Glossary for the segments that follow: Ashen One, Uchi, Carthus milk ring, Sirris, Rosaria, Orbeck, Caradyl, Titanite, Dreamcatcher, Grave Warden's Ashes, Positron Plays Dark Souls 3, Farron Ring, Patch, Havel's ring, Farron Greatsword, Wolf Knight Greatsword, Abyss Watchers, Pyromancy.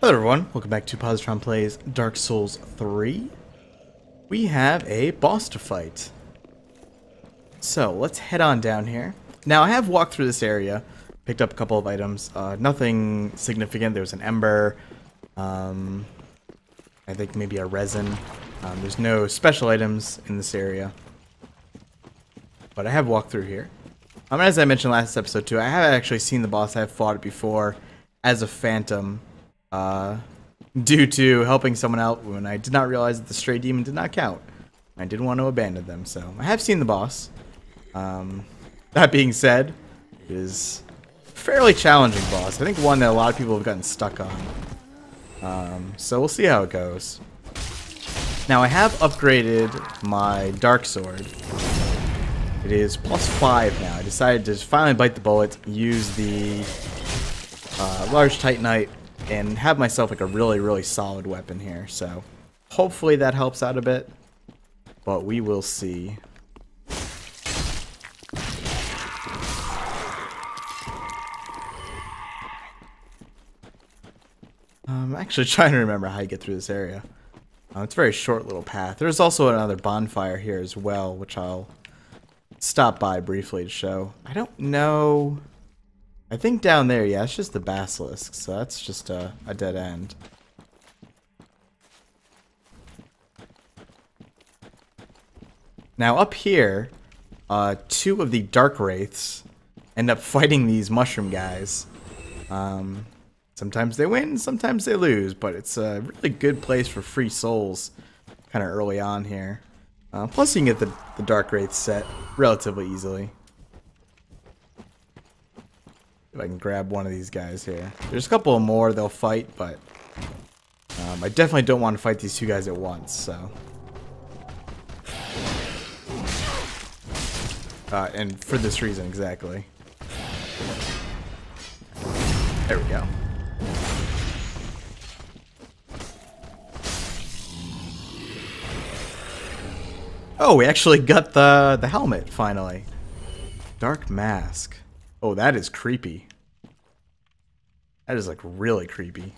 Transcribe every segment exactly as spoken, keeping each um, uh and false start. Hello everyone, welcome back to Positron Plays Dark Souls three. We have a boss to fight. So, let's head on down here. Now, I have walked through this area, picked up a couple of items. Uh, nothing significant. There's an ember. Um, I think maybe a resin. Um, there's no special items in this area. But I have walked through here. Um, as I mentioned last episode too, I have actually seen the boss. I have fought it before as a phantom. Uh, due to helping someone out when I did not realize that the stray demon did not count. I didn't want to abandon them, so I have seen the boss. Um, that being said, it is a fairly challenging boss. I think one that a lot of people have gotten stuck on. Um, so we'll see how it goes. Now I have upgraded my dark sword. It is plus five now. I decided to finally bite the bullet, use the uh, large titanite, and have myself like a really, really solid weapon here. So hopefully that helps out a bit, but we will see. I'm actually trying to remember how you get through this area. Uh, it's a very short little path. There's also another bonfire here as well, which I'll stop by briefly to show. I don't know... I think down there, yeah, it's just the basilisk, so that's just a, a dead end. Now up here, uh, two of the dark wraiths end up fighting these mushroom guys. Um, sometimes they win, sometimes they lose, but it's a really good place for free souls kind of early on here. Uh, plus you can get the, the dark wraith set relatively easily. If I can grab one of these guys here. There's a couple more they'll fight, but um, I definitely don't want to fight these two guys at once, so. Uh, and for this reason, exactly. There we go. Oh, we actually got the, the helmet, finally. Dark Mask. Oh, that is creepy. That is, like, really creepy.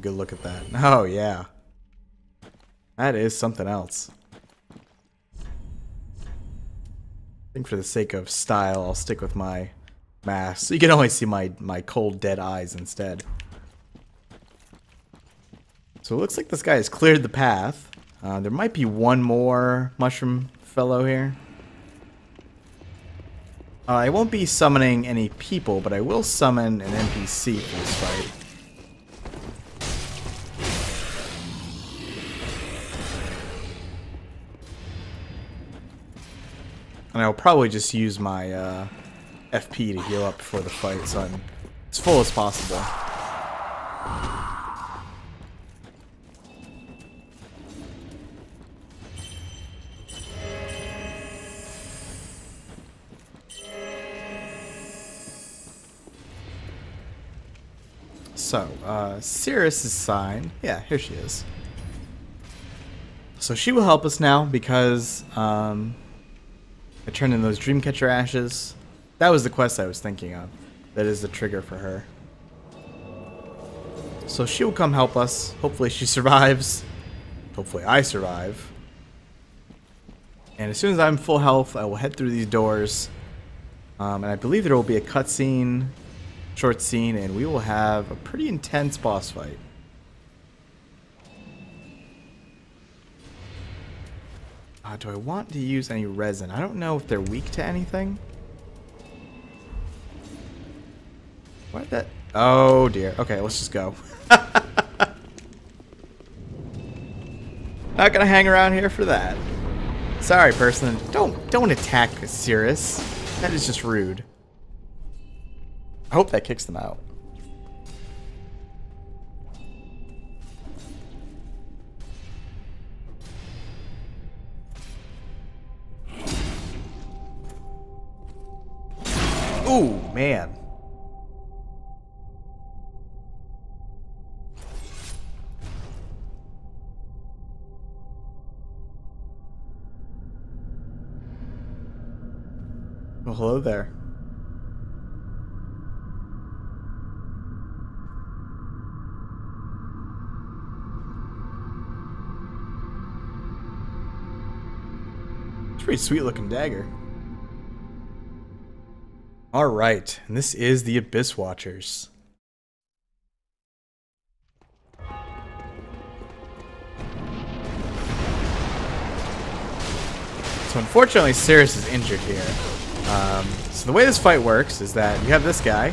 Good look at that. Oh, yeah. That is something else. I think for the sake of style, I'll stick with my mask. So you can only see my, my cold, dead eyes instead. So it looks like this guy has cleared the path. Uh, there might be one more mushroom fellow here. Uh, I won't be summoning any people, but I will summon an N P C for this fight. And I'll probably just use my uh, F P to heal up before the fight, so I'm as full as possible. So, uh, Sirris' sign. Yeah, here she is. So she will help us now because um, I turned in those Dreamcatcher ashes. That was the quest I was thinking of. That is the trigger for her. So she will come help us. Hopefully she survives. Hopefully I survive. And as soon as I'm full health, I will head through these doors. Um, and I believe there will be a cutscene. Short scene, and we will have a pretty intense boss fight. Uh, do I want to use any resin? I don't know if they're weak to anything. Why did that? Oh dear. Okay, let's just go. Not gonna hang around here for that. Sorry, person. Don't don't attack Sirris. That is just rude. I hope that kicks them out. Ooh, man. Well, hello there. pretty sweet looking dagger. Alright, and this is the Abyss Watchers. So unfortunately, Sirris is injured here. Um, so the way this fight works is that you have this guy,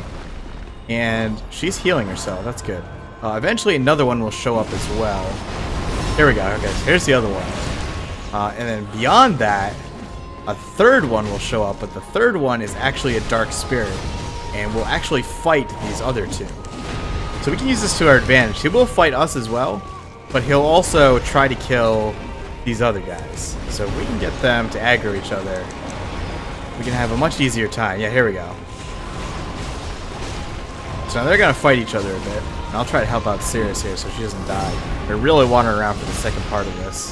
and she's healing herself. That's good. Uh, eventually, another one will show up as well. Here we go. Okay, so here's the other one. Uh, and then beyond that, a third one will show up, but the third one is actually a dark spirit, and will actually fight these other two. So we can use this to our advantage. He will fight us as well, but he'll also try to kill these other guys. So if we can get them to aggro each other, we can have a much easier time. Yeah, here we go. So now they're going to fight each other a bit. And I'll try to help out Sirris here so she doesn't die. I really want her around for the second part of this.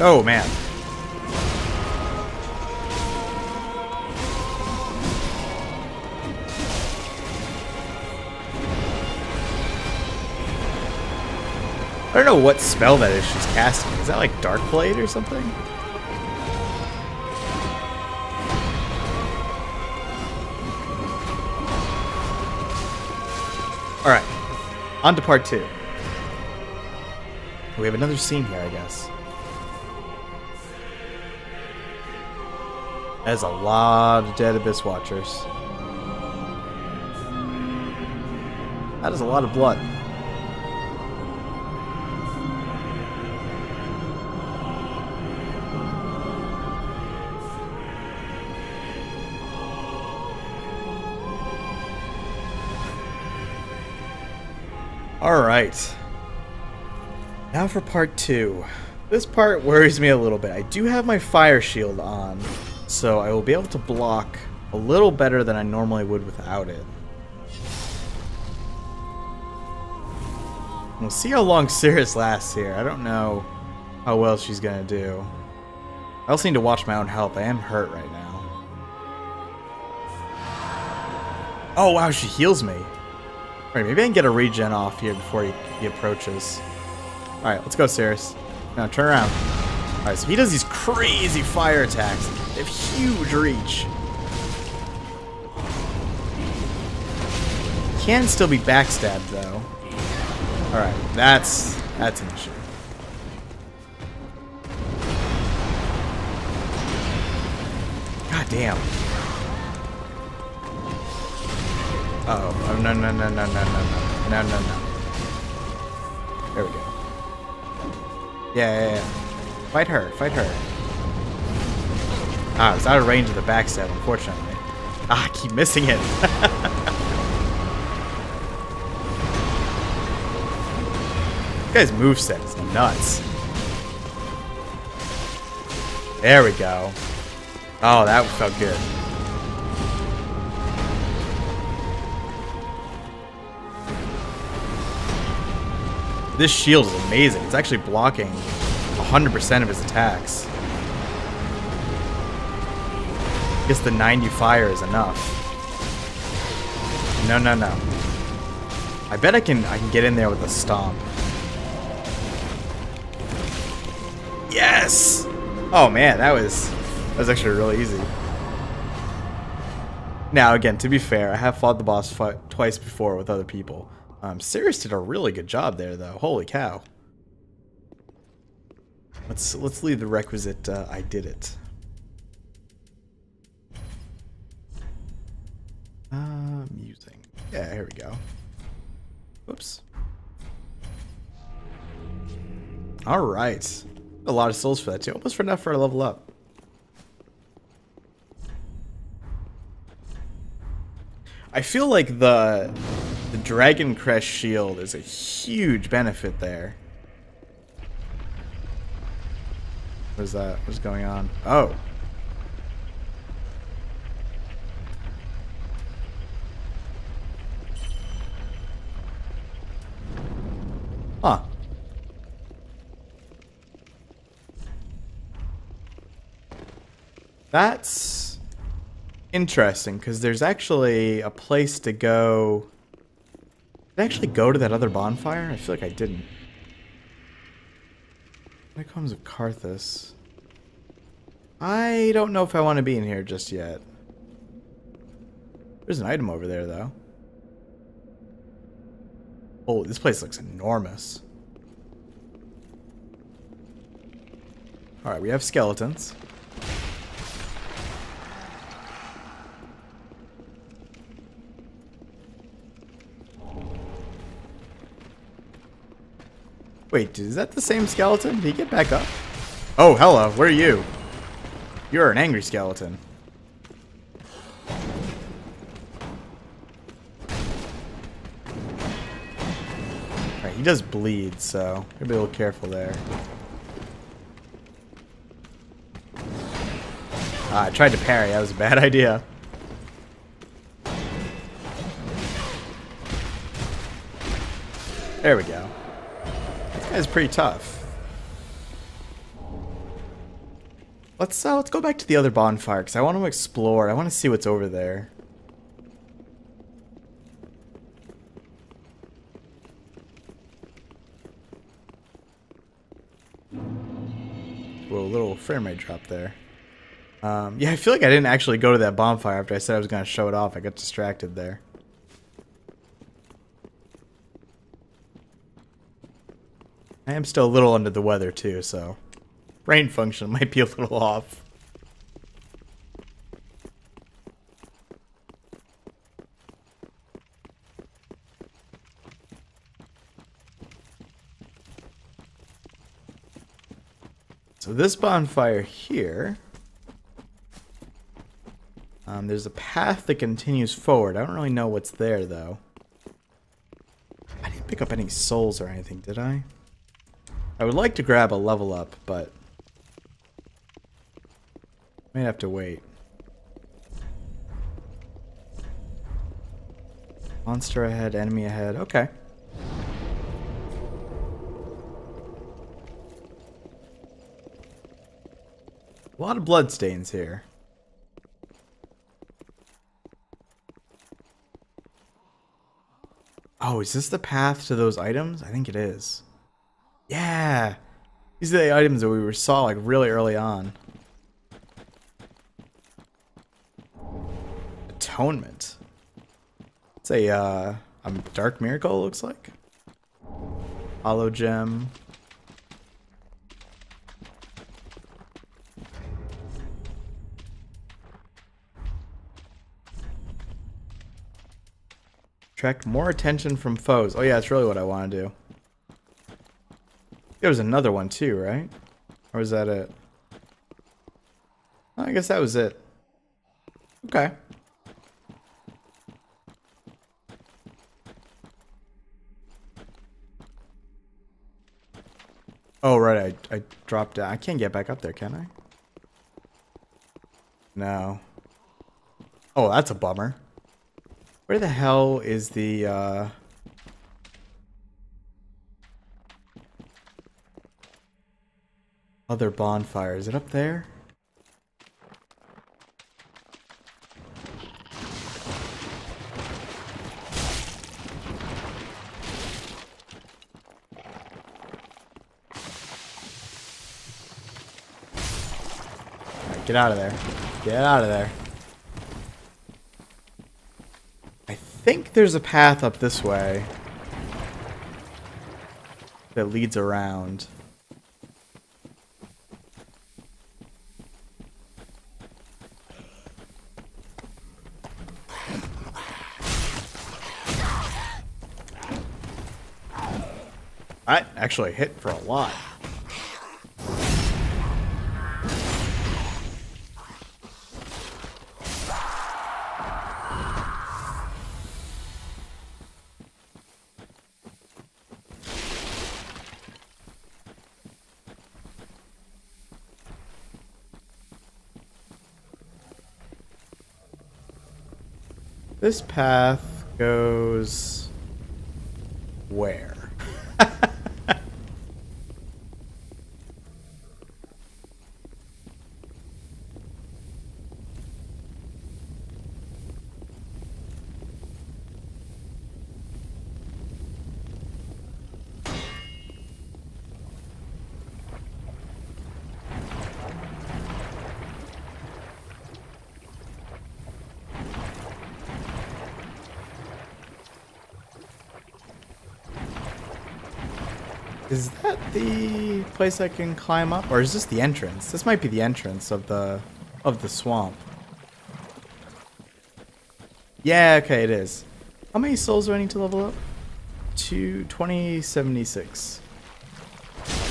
Oh, man. I don't know what spell that is she's casting. Is that like Dark Blade or something? Alright. On to part two. We have another scene here, I guess. There's a lot of dead Abyss Watchers. That is a lot of blood. Alright. Now for part two. This part worries me a little bit. I do have my fire shield on, so I will be able to block a little better than I normally would without it. We'll see how long Sirris lasts here. I don't know how well she's going to do. I also need to watch my own health. I am hurt right now. Oh, wow, she heals me. All right, maybe I can get a regen off here before he, he approaches. All right, let's go, Sirris. Now turn around. All right, so he does these crazy fire attacks. They have huge reach. Can still be backstabbed though. All right, that's that's an issue. God damn. Uh oh, oh no no no no no no no no no no. There we go. Yeah yeah yeah. Fight her, fight her. Ah, it's out of range of the backstab, unfortunately. Ah, I keep missing it. This guy's moveset is nuts. There we go. Oh, that felt good. This shield is amazing. It's actually blocking one hundred percent of his attacks. I guess the ninety fire is enough. No, no, no. I bet I can I can get in there with a stomp. Yes! Oh man, that was that was actually really easy. Now again, to be fair, I have fought the boss fight twice before with other people. Um, Sirris did a really good job there, though. Holy cow. Let's let's leave the requisite uh, I did it. Uh, music. Yeah, here we go. Oops. All right. A lot of souls for that too. Almost enough for a level up. I feel like the the Dragon Crest shield is a huge benefit there. What is that? What's going on? Oh. Huh. That's interesting, because there's actually a place to go. Did I actually go to that other bonfire? I feel like I didn't. What comes of Carthus? I don't know if I want to be in here just yet. There's an item over there, though. Oh, this place looks enormous. Alright, we have skeletons. Wait, is that the same skeleton? Did he get back up? Oh, hello. Where are you? You're an angry skeleton. Alright, he does bleed, so gotta be a little careful there. Ah, I tried to parry. That was a bad idea. There we go. This guy's pretty tough. Let's uh, let's go back to the other bonfire, because I want to explore. I want to see what's over there. Whoa, a little frame rate drop there. Um, yeah, I feel like I didn't actually go to that bonfire after I said I was going to show it off. I got distracted there. I am still a little under the weather, too, so... brain function might be a little off. So this bonfire here... Um, there's a path that continues forward. I don't really know what's there, though. I didn't pick up any souls or anything, did I? I would like to grab a level up, but... might have to wait. Monster ahead, enemy ahead. Okay. A lot of bloodstains here. Oh, is this the path to those items? I think it is. Yeah! These are the items that we saw like really early on. Atonement. It's a, uh, a dark miracle, it looks like. Hollow gem. Attract more attention from foes. Oh yeah, that's really what I want to do. There was another one too, right? Or was that it? Oh, I guess that was it. Okay. Oh right, I, I dropped down. I can't get back up there, can I? No. Oh, that's a bummer. Where the hell is the, uh... other bonfire? Is it up there? Alright, get out of there. Get out of there. I think there's a path up this way that leads around. I actually hit for a lot. This path goes... where? Is that the place I can climb up? Or is this the entrance? This might be the entrance of the of the swamp. Yeah, okay, it is. How many souls do I need to level up? Two, twenty seventy-six.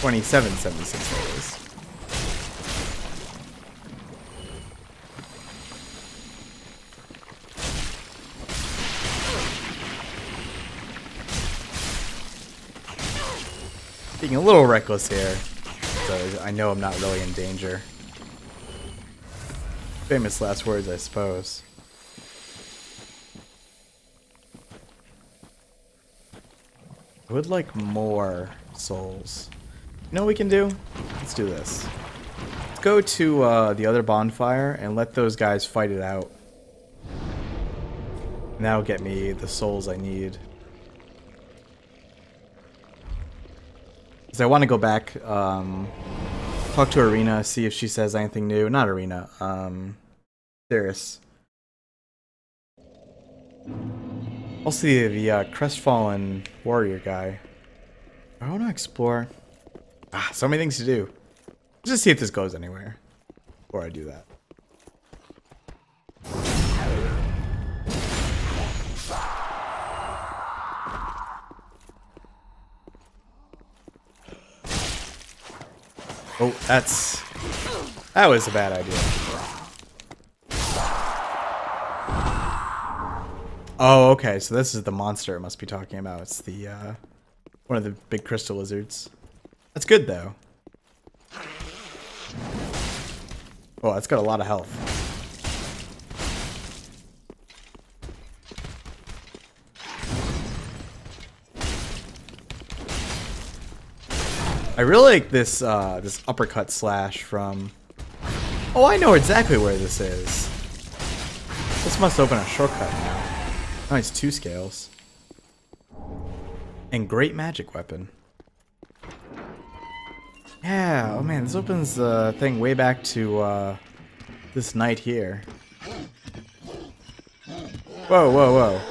twenty-seven seventy-six, that is. Being a little reckless here, so I know I'm not really in danger. Famous last words, I suppose. I would like more souls. You know what we can do? Let's do this. Let's go to uh, the other bonfire and let those guys fight it out. And that'll get me the souls I need. Because I want to go back, um, talk to Arena, see if she says anything new. Not Arena, um, Sirris. I'll see the uh, crestfallen warrior guy. I want to explore. Ah, so many things to do. Let's just see if this goes anywhere before I do that. Oh, that's... That was a bad idea. Oh, okay, so this is the monster it must be talking about. It's the, uh... one of the big crystal lizards. That's good, though. Oh, that's got a lot of health. I really like this uh, this uppercut slash from... Oh, I know exactly where this is. This must open a shortcut now. Nice, two scales. And great magic weapon. Yeah, oh man, this opens the uh, thing way back to uh, this night here. Whoa, whoa, whoa.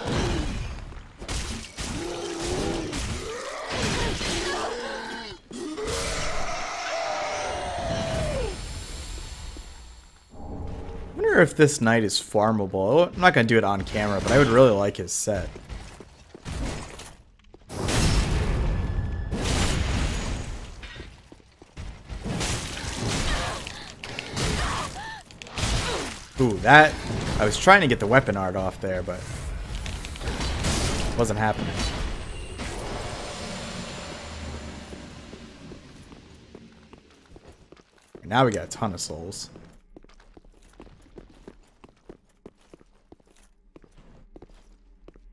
I wonder if this night is farmable. I'm not going to do it on camera, but I would really like his set. Ooh, that... I was trying to get the weapon art off there, but... It wasn't happening. Now we got a ton of souls.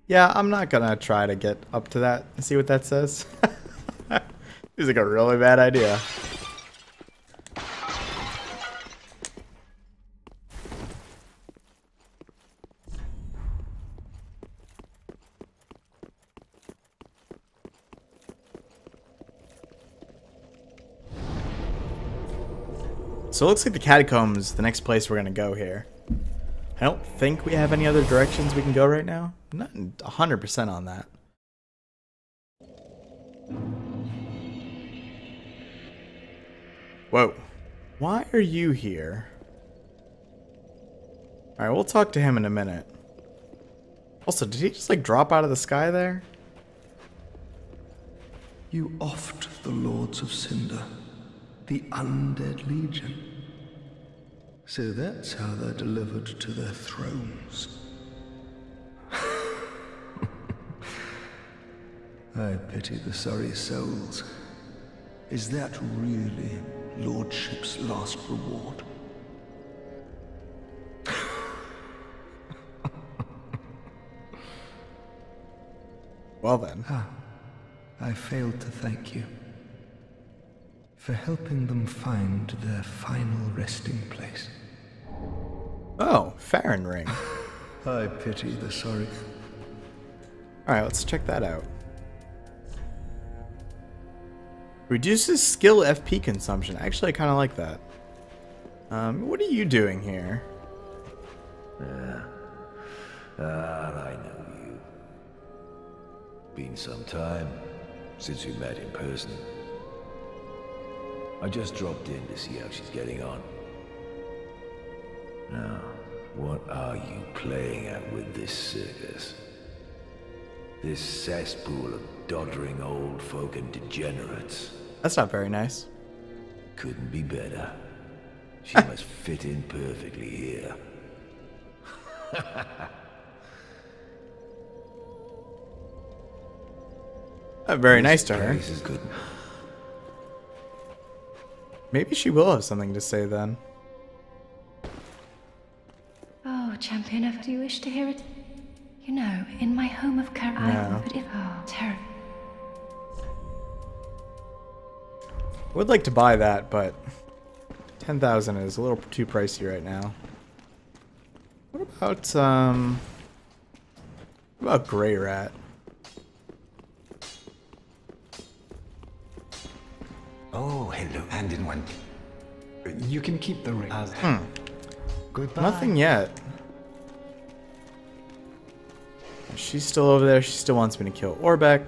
Yeah, I'm not gonna try to get up to that and see what that says. It's like a really bad idea. So it looks like the catacombs is the next place we're going to go here. I don't think we have any other directions we can go right now. I'm not one hundred percent on that. Whoa. Why are you here? Alright, we'll talk to him in a minute. Also, did he just like drop out of the sky there? You offed the Lords of Cinder. The undead legion. So that's how they're delivered to their thrones. I pity the sorry souls. Is that really Lordship's last reward? Well then. Ah, I failed to thank you. For helping them find their final resting place. Oh, Farron Ring. I pity the sorry. Alright, let's check that out. Reduces skill F P consumption. Actually, I kind of like that. Um, what are you doing here? Ah, uh, uh, I know you. Been some time since we met in person. I just dropped in to see how she's getting on. Now, what are you playing at with this circus? This cesspool of doddering old folk and degenerates. That's not very nice. Couldn't be better. She must fit in perfectly here. That's very this nice to her. Is good. Maybe she will have something to say then. Oh, champion, if you wish to hear it, you know, in my home of Caradyl, no. But if oh, terror. Would like to buy that, but ten thousand is a little too pricey right now. What about um? What about Grey Rat? Oh, hello, and in one. You can keep the ring. Hmm. Goodbye. Nothing yet. She's still over there. She still wants me to kill Orbeck.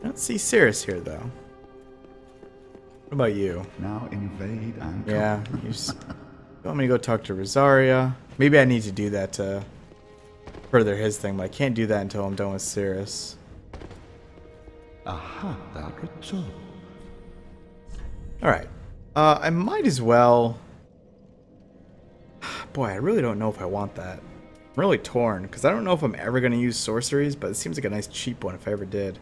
I don't see Sirris here, though. What about you? Now invade and yeah. You want me to go talk to Rosaria? Maybe I need to do that to further his thing, but I can't do that until I'm done with Sirris. Aha, that return. All right. Uh, I might as well. Boy, I really don't know if I want that. I'm really torn because I don't know if I'm ever going to use sorceries, but it seems like a nice cheap one if I ever did.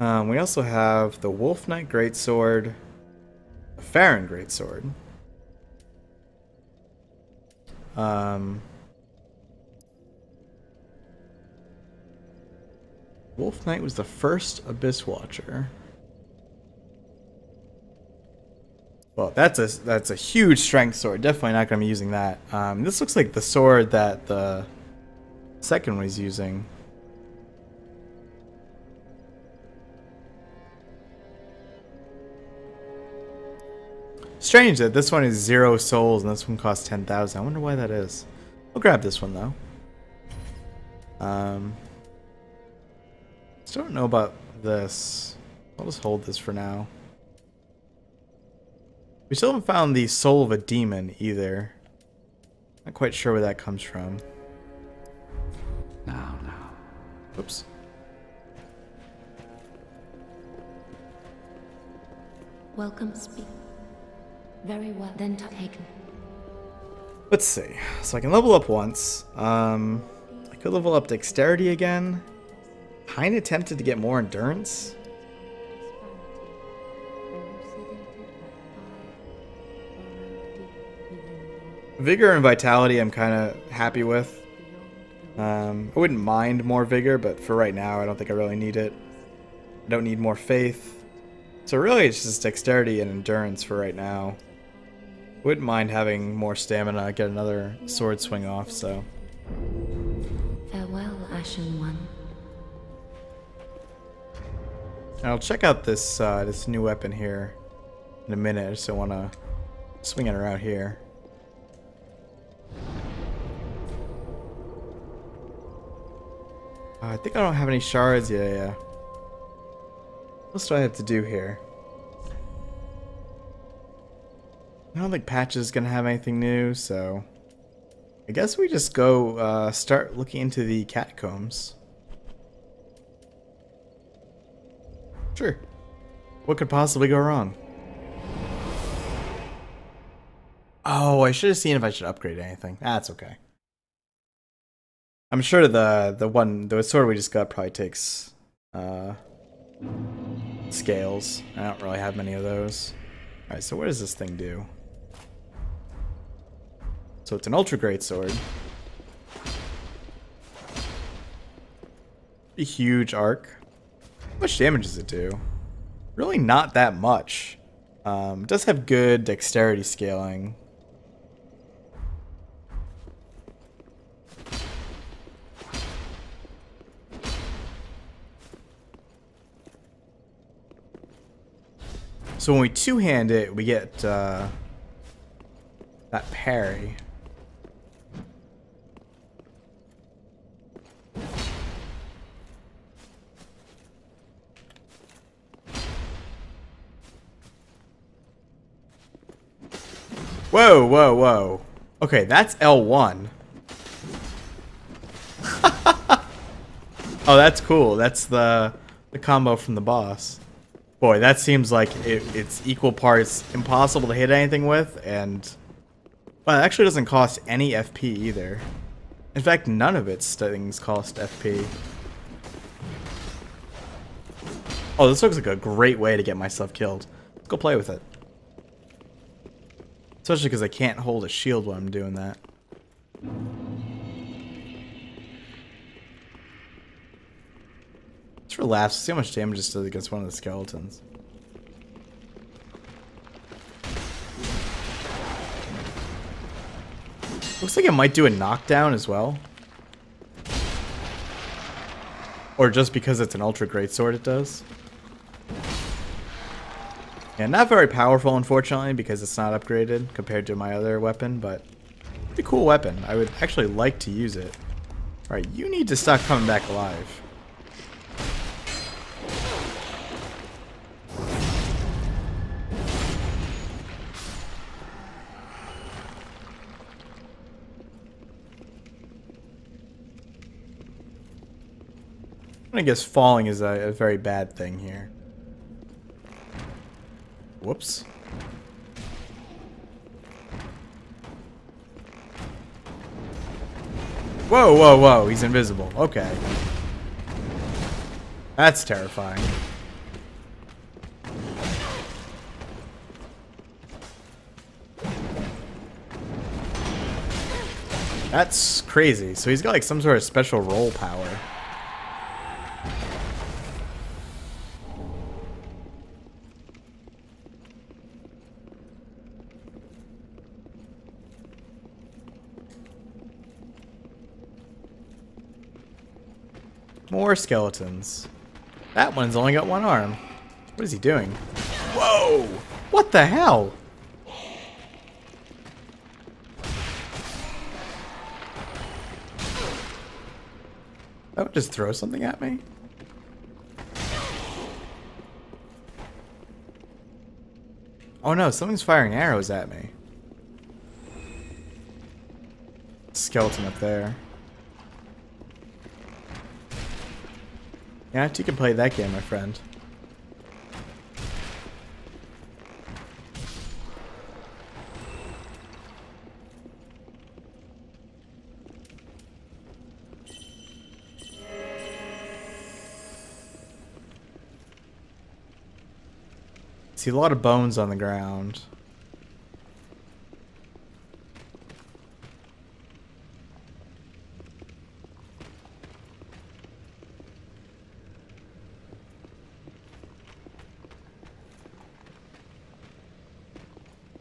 Um, we also have the Wolf Knight Greatsword, the Farron Greatsword. Um, Wolf Knight was the first Abyss Watcher. Well, that's a that's a huge strength sword. Definitely not going to be using that. Um, this looks like the sword that the second one is using. Strange that this one is zero souls and this one costs ten thousand. I wonder why that is. I'll grab this one though. Um, still don't know about this. I'll just hold this for now. We still haven't found the soul of a demon either. Not quite sure where that comes from. Now, now. Oops. Welcome, speak. Very well, then taken. Let's see. So I can level up once. Um, I could level up dexterity again. Kinda tempted to get more endurance. Vigor and vitality I'm kind of happy with. Um, I wouldn't mind more vigor, but for right now I don't think I really need it. I don't need more faith. So really it's just dexterity and endurance for right now. Wouldn't mind having more stamina, get another sword swing off, so. Farewell, Ashen One. I'll check out this, uh, this new weapon here in a minute. I just don't want to swing it around here. I think I don't have any shards. Yeah, yeah. What else do I have to do here? I don't think Patch is going to have anything new, so... I guess we just go uh, start looking into the catacombs. Sure. What could possibly go wrong? Oh, I should have seen if I should upgrade anything. That's okay. I'm sure the the one the sword we just got probably takes uh, scales. I don't really have many of those. All right, so what does this thing do? So it's an ultra great sword. A huge arc. How much damage does it do? Really, not that much. Um, it does have good dexterity scaling. So when we two-hand it, we get uh, that parry. Whoa, whoa, whoa. Okay, that's L one. Oh, that's cool. That's the the combo from the boss. Boy, that seems like it, it's equal parts impossible to hit anything with, and... Well, it actually doesn't cost any F P either. In fact, none of its things cost F P. Oh, this looks like a great way to get myself killed. Let's go play with it. Especially because I can't hold a shield while I'm doing that. Just relax, see how much damage this does against one of the skeletons. Looks like it might do a knockdown as well. Or just because it's an ultra greatsword it does. Yeah, not very powerful unfortunately because it's not upgraded compared to my other weapon, but pretty cool weapon. I would actually like to use it. Alright, you need to stop coming back alive. I guess falling is a, a very bad thing here. Whoops. Whoa, whoa, whoa, he's invisible. Okay. That's terrifying. That's crazy. So he's got like some sort of special roll power. More skeletons. That one's only got one arm. What is he doing? Whoa! What the hell? That would just throw something at me? Oh no, something's firing arrows at me. Skeleton up there. Yeah, you can play that game, my friend. See a lot of bones on the ground.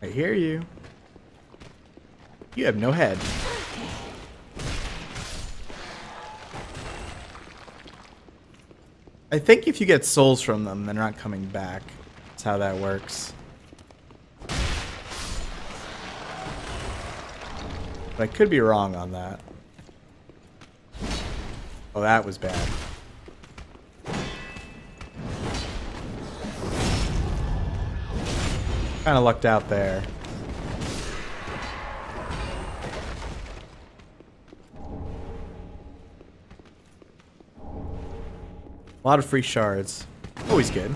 I hear you. You have no head. I think if you get souls from them, they're not coming back. That's how that works. But I could be wrong on that. Oh, that was bad. Kind of lucked out there. A lot of free shards. Always good.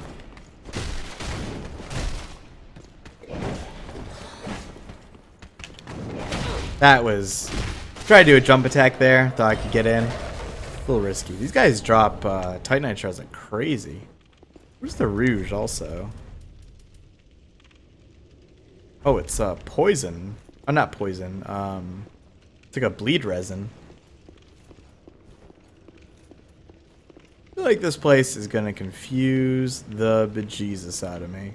That was... Tried to do a jump attack there. Thought I could get in. A little risky. These guys drop uh, Titanite shards like crazy. Where's the Rouge also? Oh, it's uh, poison. Oh, not poison. Um, it's like a bleed resin. I feel like this place is going to confuse the bejesus out of me.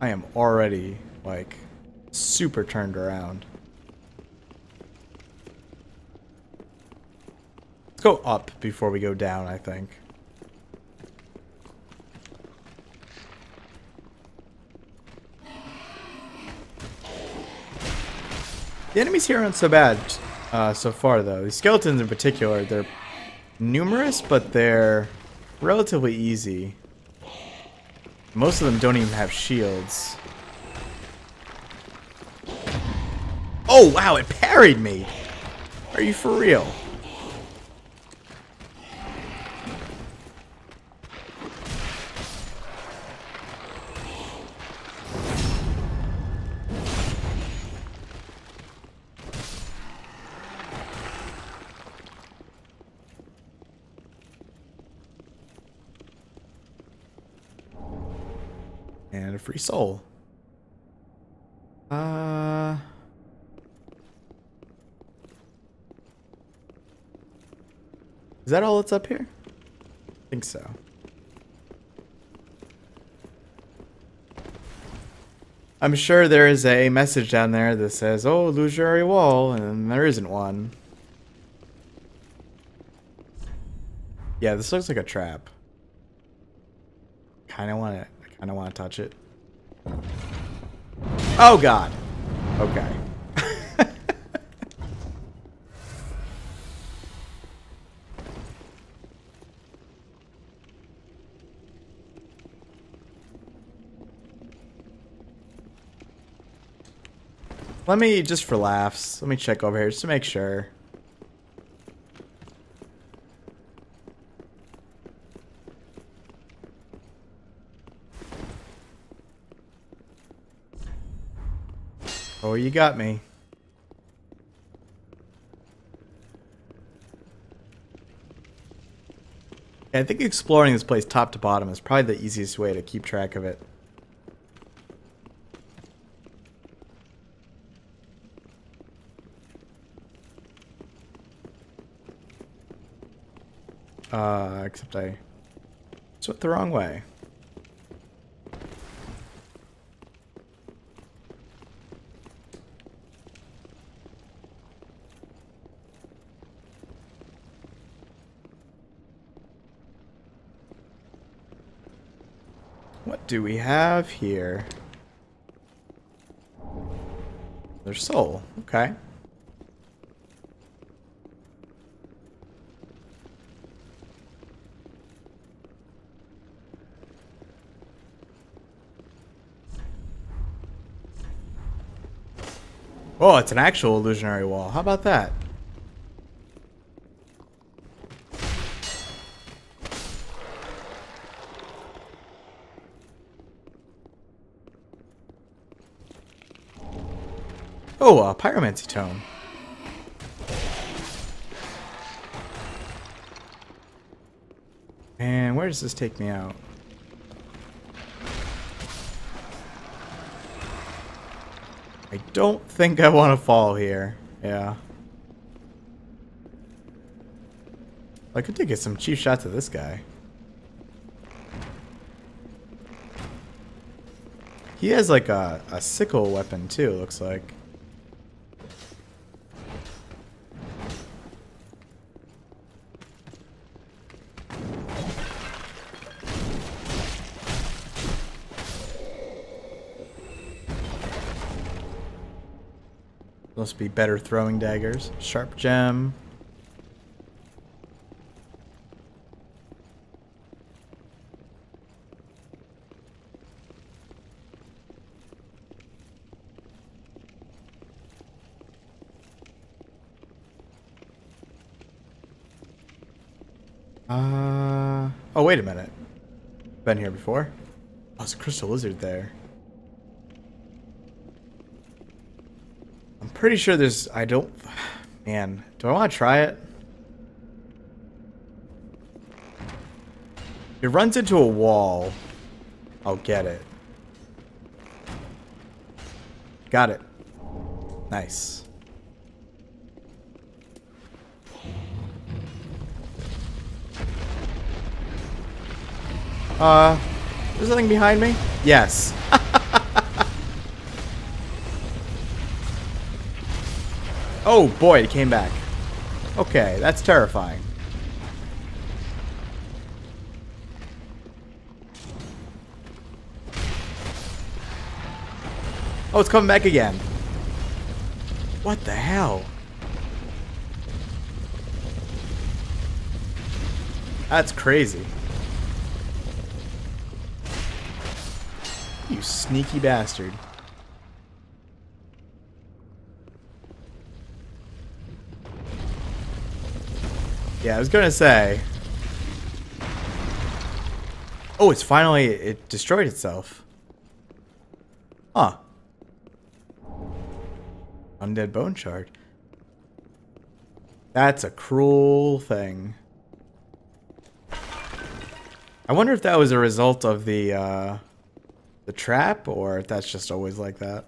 I am already, like, super turned around. Let's go up before we go down, I think. The enemies here aren't so bad uh, so far, though. The skeletons in particular, they're numerous, but they're relatively easy. Most of them don't even have shields. Oh, wow, it parried me. Are you for real? And a free soul. Uh... Is that all that's up here? I think so. I'm sure there is a message down there that says, oh, illusory wall, and there isn't one. Yeah, this looks like a trap. Kinda want it. I don't want to touch it. Oh god. Okay. Let me, just for laughs, let me check over here just to make sure. Oh, you got me. I think exploring this place top to bottom is probably the easiest way to keep track of it. Uh, except I just went the wrong way. Do we have here? Their soul. Okay. Oh, it's an actual illusionary wall. How about that? Oh, a pyromancy tome. And where does this take me out? I don't think I want to fall here. Yeah. I could get some cheap shots of this guy. He has like a, a sickle weapon too, looks like. Must be better throwing daggers. Sharp gem. Uh oh, wait a minute. Been here before. Oh, there's a crystal lizard there. Pretty sure there's. I don't. Man, do I want to try it? If it runs into a wall, I'll get it. Got it. Nice. Uh, there's nothing behind me? Yes. Oh boy, it came back. Okay, that's terrifying. Oh, it's coming back again. What the hell? That's crazy. You sneaky bastard. Yeah, I was gonna say. Oh, it's finally, it destroyed itself. Huh. Undead bone shard. That's a cruel thing. I wonder if that was a result of the, uh, the trap, or if that's just always like that.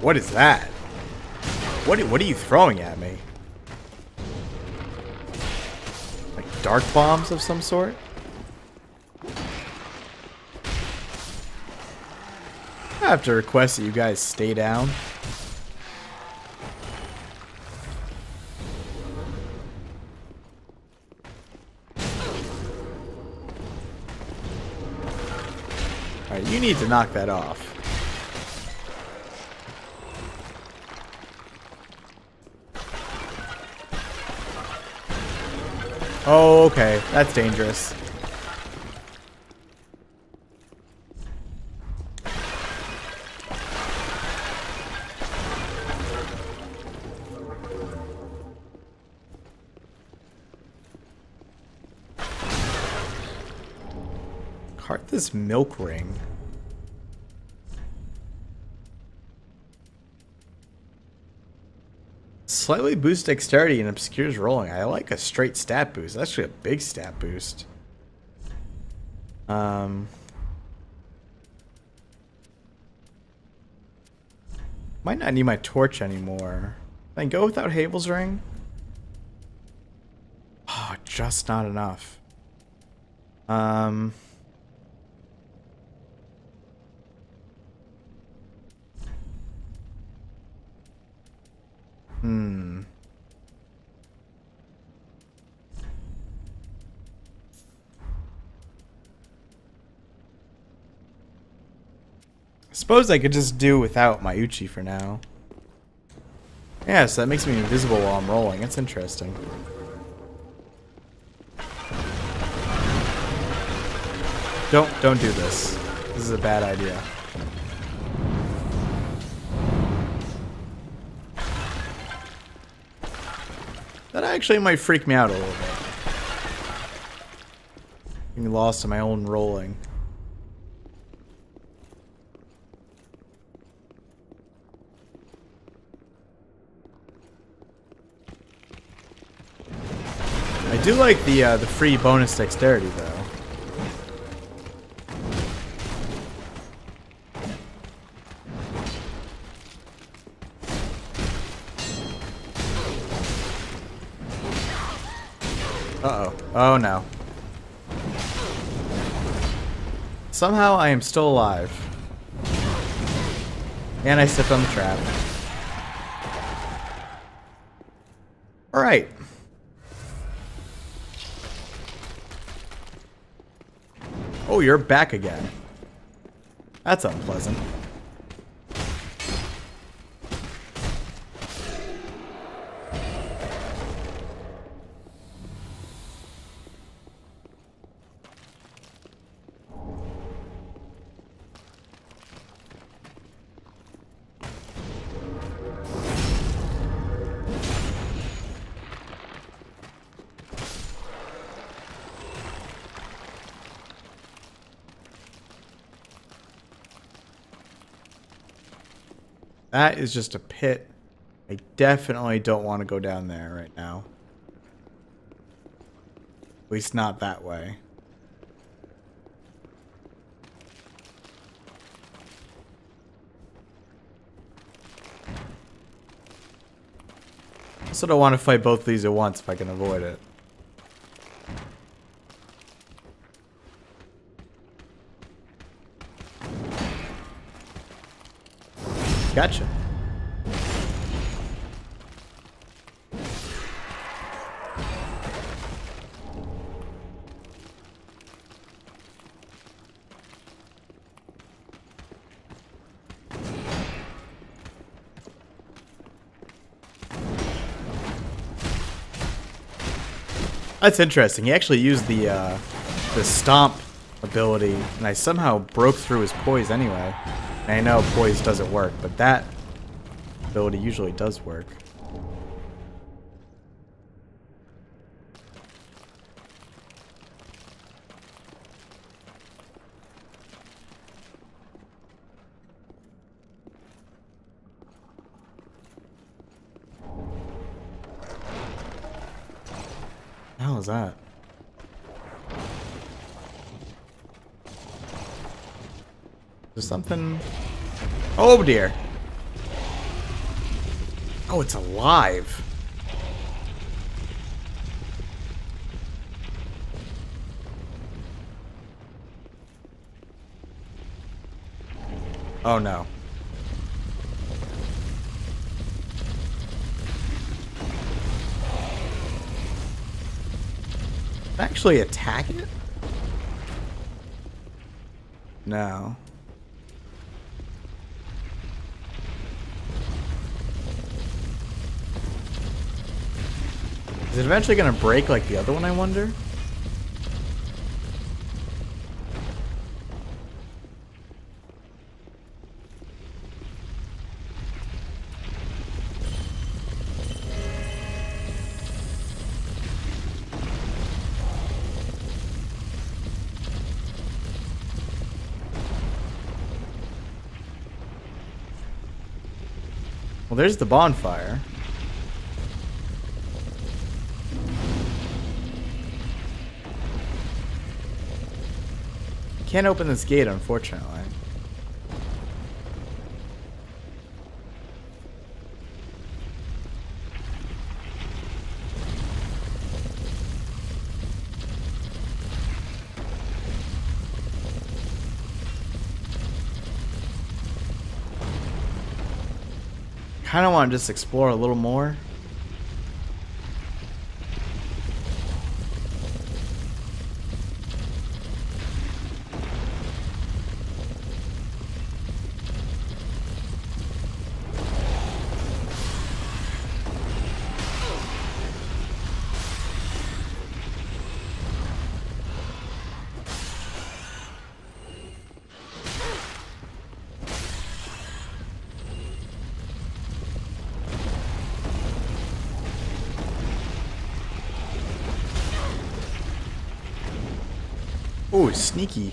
What is that? What, what are you throwing at me? Like dark bombs of some sort? I have to request that you guys stay down. Alright, you need to knock that off. Oh, okay. That's dangerous. Carthus milk ring. Slightly boosts dexterity and obscures rolling. I like a straight stat boost. That's actually a big stat boost. Um, might not need my torch anymore. Can I go without Havel's ring? Oh, just not enough. Um... Hmm. I suppose I could just do without my Uchi for now. Yeah, so that makes me invisible while I'm rolling. That's interesting. Don't, don't do this. This is a bad idea. That actually might freak me out a little bit. Being lost in my own rolling. I do like the uh, the free bonus dexterity though. Uh-oh. Oh, no. Somehow I am still alive. And I stepped on the trap. Alright. Oh, you're back again. That's unpleasant. That is just a pit. I definitely don't want to go down there right now. At least not that way. I also don't want to fight both of these at once if I can avoid it. Gotcha. That's interesting. He actually used the uh, the stomp ability, and I somehow broke through his poise anyway. And I know poise doesn't work, but that ability usually does work. How is that? There's something. Oh dear. Oh, it's alive. Oh no. Actually attack it? No. Is it eventually gonna break like the other one, I wonder? Well, there's the bonfire. Can't open this gate, unfortunately. Kind of want to just explore a little more. Ooh, sneaky.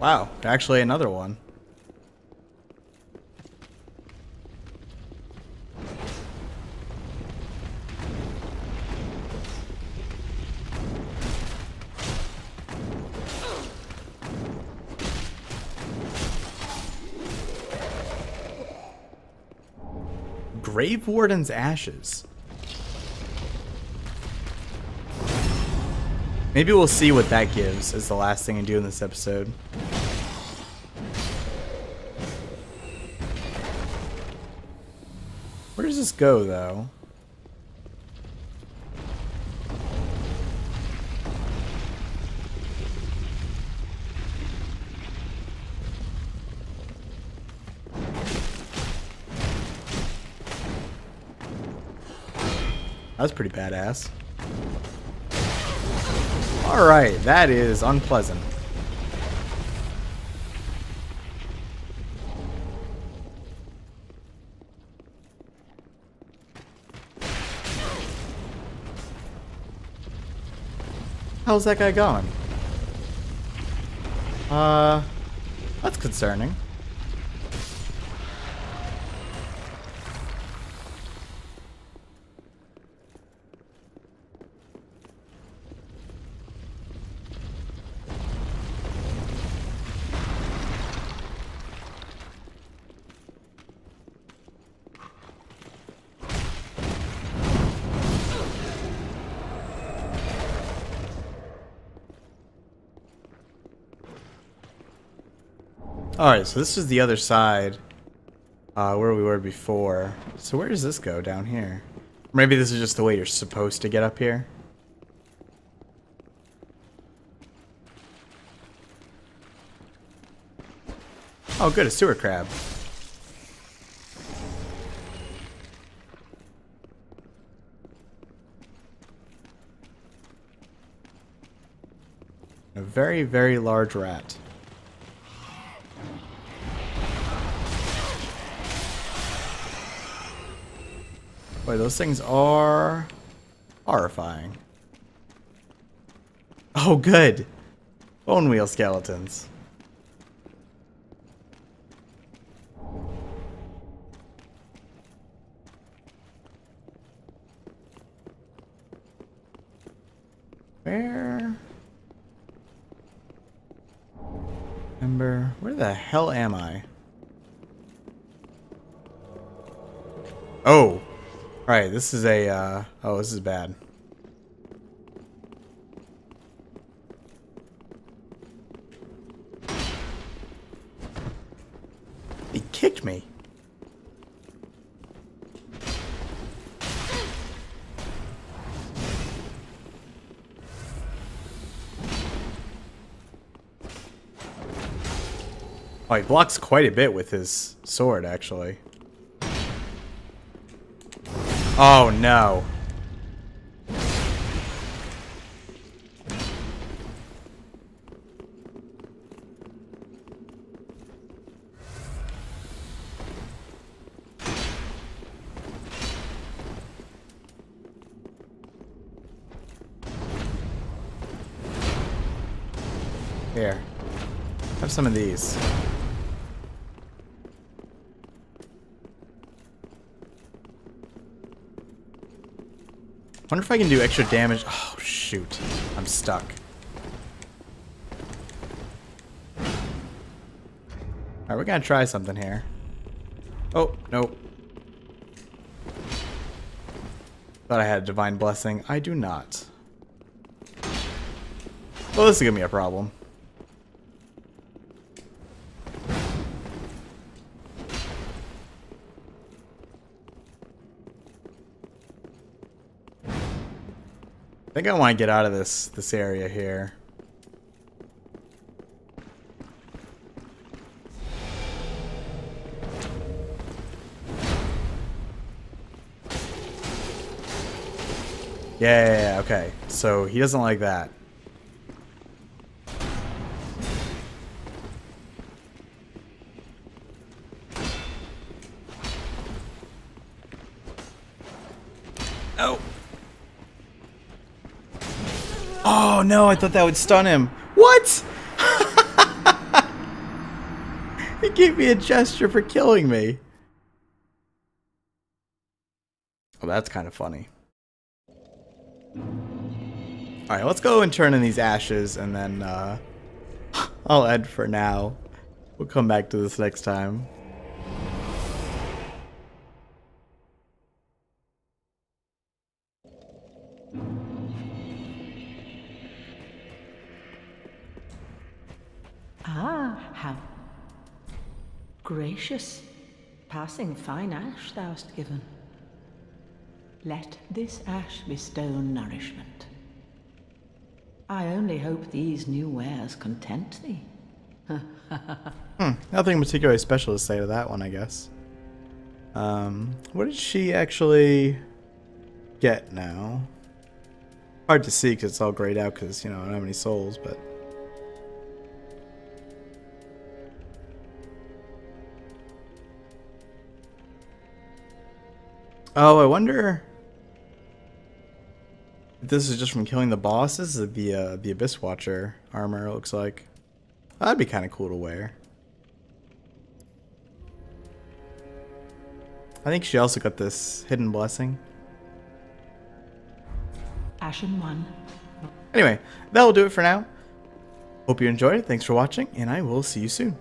Wow, actually another one. Grave Warden's Ashes. Maybe we'll see what that gives is the last thing I do in this episode. Where does this go, though? That's pretty badass. Alright, that is unpleasant. How's that guy going? Uh, that's concerning. Alright, so this is the other side, uh, where we were before. So where does this go down here? Maybe this is just the way you're supposed to get up here. Oh, good, a sewer crab. A very, very large rat. Boy, those things are horrifying. Oh, good. Bone wheel skeletons. Where? Ember. Where the hell am I? Oh. Right, this is a, uh, oh, this is bad. He kicked me. Oh, he blocks quite a bit with his sword, actually. Oh no. Here. Have some of these. I wonder if I can do extra damage. Oh, shoot. I'm stuck. Alright, we're gonna try something here. Oh, nope. Thought I had a divine blessing. I do not. Well, this is gonna be a problem. I think I want to get out of this this area here. Yeah, yeah, yeah, okay. So he doesn't like that. Oh. Oh no, I thought that would stun him. What? He gave me a gesture for killing me. Oh, that's kind of funny. Alright, let's go and turn in these ashes and then uh, I'll end for now. We'll come back to this next time. Gracious, passing fine ash thou'st given. Let this ash bestow nourishment. I only hope these new wares content thee. hmm, nothing particularly special to say to that one, I guess. Um, what did she actually get now? Hard to see because it's all grayed out because, you know, I don't have any souls, but... Oh, I wonder if this is just from killing the bosses. The uh, the Abyss Watcher armor, it looks like. That'd be kind of cool to wear. I think she also got this hidden blessing. Ashen One. Anyway, that'll do it for now. Hope you enjoyed it. Thanks for watching, and I will see you soon.